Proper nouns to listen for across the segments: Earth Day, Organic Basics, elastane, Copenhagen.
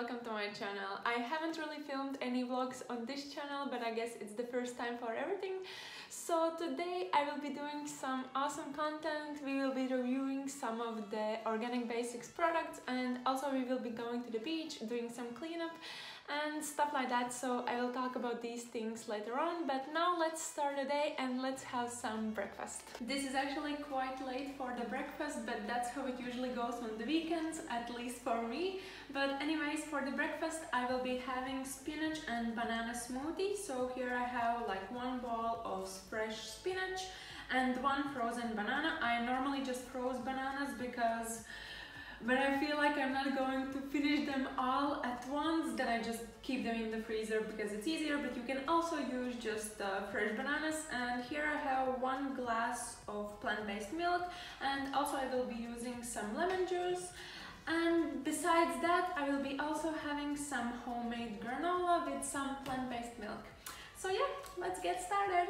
welcome to my channel. I haven't really filmed any vlogs on this channel, but I guess it's the first time for everything. So today I will be doing some awesome content. We will be reviewing some of the Organic Basics products, and also we will be going to the beach, doing some cleanup and stuff like that. So I will talk about these things later on, but now let's start the day and let's have some breakfast. This is actually quite late for the breakfast, but that's how it usually goes on the weekends, at least for me. But anyways, for the breakfast I will be having spinach and banana smoothie. So here I have like one bowl of fresh spinach and one frozen banana. I normally just froze bananas because when I feel like I'm not going to finish them all at once, then I just keep them in the freezer because it's easier, but you can also use just fresh bananas. And here I have 1 glass of plant-based milk, and also I will be using some lemon juice. And besides that, I will be also having some homemade granola with some plant-based milk. So yeah, let's get started!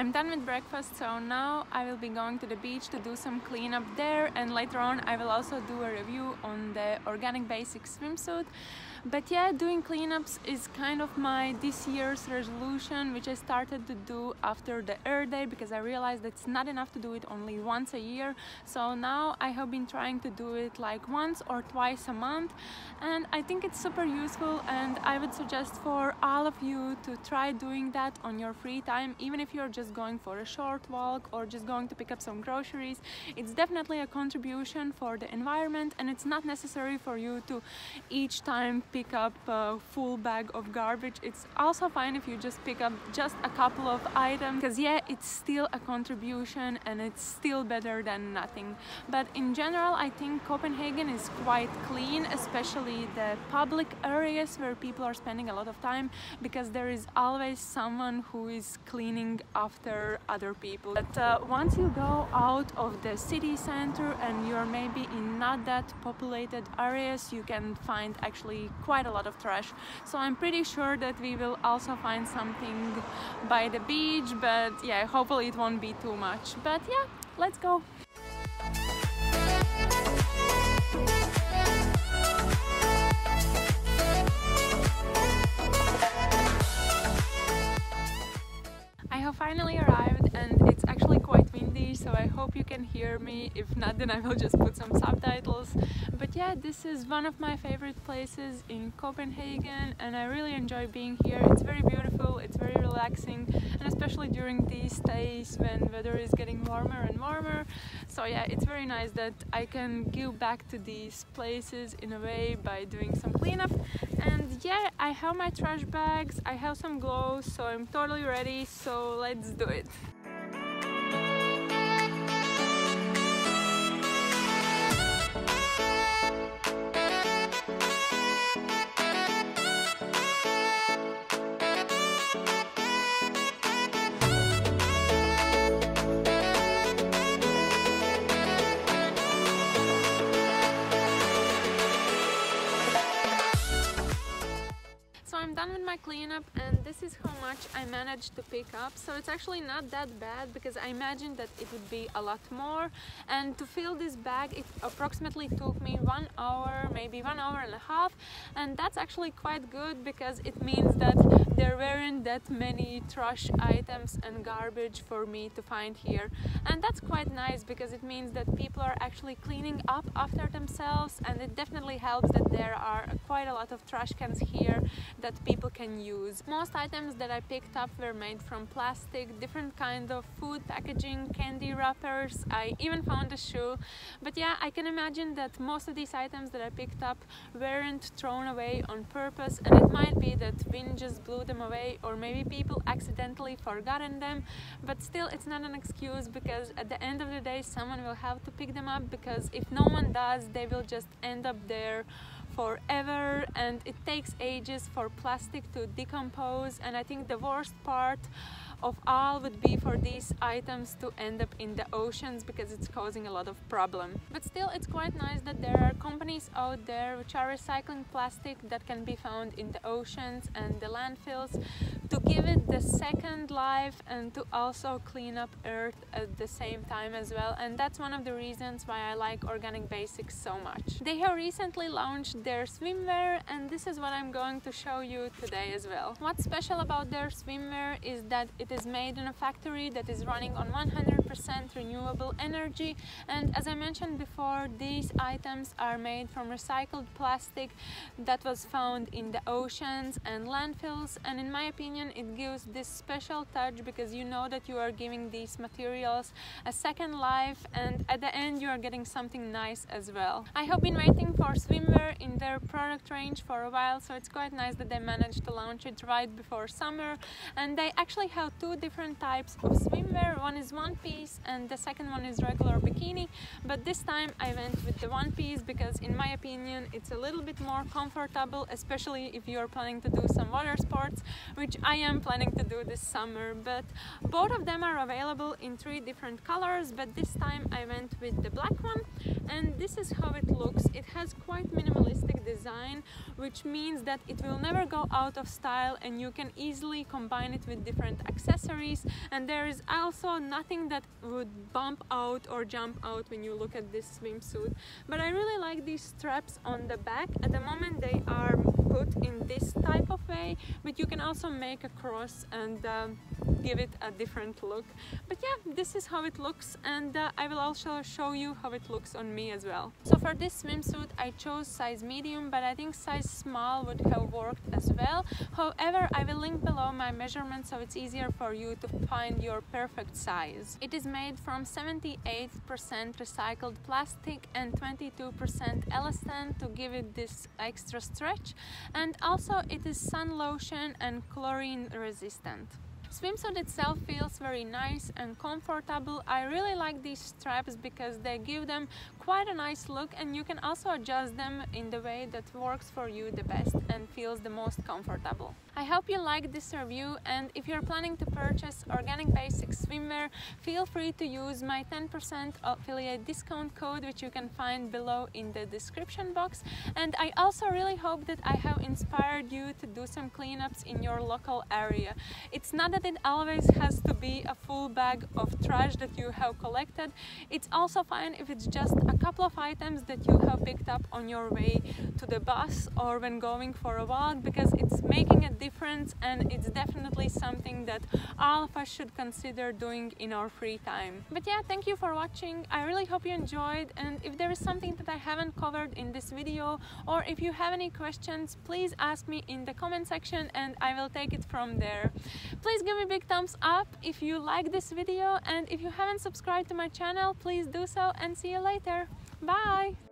I'm done with breakfast, so now I will be going to the beach to do some cleanup there, and later on I will also do a review on the Organic Basics swimsuit. But yeah, doing cleanups is kind of my this year's resolution, which I started to do after the Earth Day, because I realized it's not enough to do it only once a year. So now I have been trying to do it like once or twice a month, and I think it's super useful, and I would suggest for all of you to try doing that on your free time, even if you're just going for a short walk or just going to pick up some groceries. It's definitely a contribution for the environment, and it's not necessary for you to each time pick up a full bag of garbage. It's also fine if you just pick up just a couple of items, because yeah, it's still a contribution and it's still better than nothing. But in general, I think Copenhagen is quite clean, especially the public areas where people are spending a lot of time, because there is always someone who is cleaning after other people. But once you go out of the city center and you're maybe in not that populated areas, you can find actually quite a lot of trash. So I'm pretty sure that we will also find something by the beach, but yeah, hopefully it won't be too much. But yeah, let's go! Finally arrived, and it's actually quite windy, so I hope you can hear me. If not, then I will just put some subtitles. But yeah, this is one of my favorite places in Copenhagen, and I really enjoy being here. It's very beautiful, it's very relaxing, and especially during these days when weather is getting warmer and warmer. So yeah, it's very nice that I can give back to these places in a way by doing some cleanup. And yeah, I have my trash bags, I have some gloves, so I'm totally ready, so let's do it! Done with my cleanup, and this is how much I managed to pick up. So it's actually not that bad, because I imagined that it would be a lot more, and to fill this bag it approximately took me 1 hour, maybe 1 hour and a half, and that's actually quite good, because it means that there weren't that many trash items and garbage for me to find here. And that's quite nice, because it means that people are actually cleaning up after themselves, and it definitely helps that there are quite a lot of trash cans here that people can use. Most items that I picked up were made from plastic, different kind of food packaging, candy wrappers. I even found a shoe. But yeah, I can imagine that most of these items that I picked up weren't thrown away on purpose, and it might be that wind just blew them away, or maybe people accidentally forgotten them. But still, it's not an excuse, because at the end of the day someone will have to pick them up, because if no one does, they will just end up there forever, and it takes ages for plastic to decompose, and I think the worst part of all would be for these items to end up in the oceans because it's causing a lot of problem. But still, it's quite nice that there are companies out there which are recycling plastic that can be found in the oceans and the landfills to give it the second life and to also clean up Earth at the same time as well. And that's one of the reasons why I like Organic Basics so much. They have recently launched their swimwear, and this is what I'm going to show you today as well. What's special about their swimwear is that it is made in a factory that is running on 100% renewable energy, and as I mentioned before, these items are made from recycled plastic that was found in the oceans and landfills, and in my opinion it gives this special touch because you know that you are giving these materials a second life, and at the end you are getting something nice as well. I have been waiting for swimwear in their product range for a while, so it's quite nice that they managed to launch it right before summer, and they actually have two different types of swimwear. One is one piece and the second one is regular bikini, but this time I went with the one piece because in my opinion it's a little bit more comfortable, especially if you are planning to do some water sports, which I am planning to do this summer. But both of them are available in 3 different colors, but this time I went with the black one, and this is how it looks. It has quite minimalistic design, which means that it will never go out of style and you can easily combine it with different accessories, and there is also nothing that would bump out or jump out when you look at this swimsuit. But I really like these straps on the back. At the moment they are put in this type of way, but you can also make a cross and give it a different look. But yeah, this is how it looks, and I will also show you how it looks on me as well. So for this swimsuit I chose size medium, but I think size small would have worked as well. However, I will link below my measurement so it's easier for you to find your perfect size. It is made from 78% recycled plastic and 22% elastane to give it this extra stretch, and also it is sun lotion and chlorine resistant. Swimsuit itself feels very nice and comfortable. I really like these straps because they give them quite a nice look, and you can also adjust them in the way that works for you the best and feels the most comfortable. I hope you liked this review, and if you're planning to purchase Organic Basics swimwear, feel free to use my 10% affiliate discount code, which you can find below in the description box. And I also really hope that I have inspired you to do some cleanups in your local area. It's not that it always has to be a full bag of trash that you have collected. It's also fine if it's just a couple of items that you have picked up on your way to the bus or when going for a walk, because it's making a difference, and it's definitely something that all of us should consider doing in our free time. But yeah, thank you for watching. I really hope you enjoyed, and if there is something that I haven't covered in this video, or if you have any questions, please ask me in the comment section and I will take it from there. Please give me a big thumbs up if you like this video, and if you haven't subscribed to my channel, please do so, and see you later. Bye!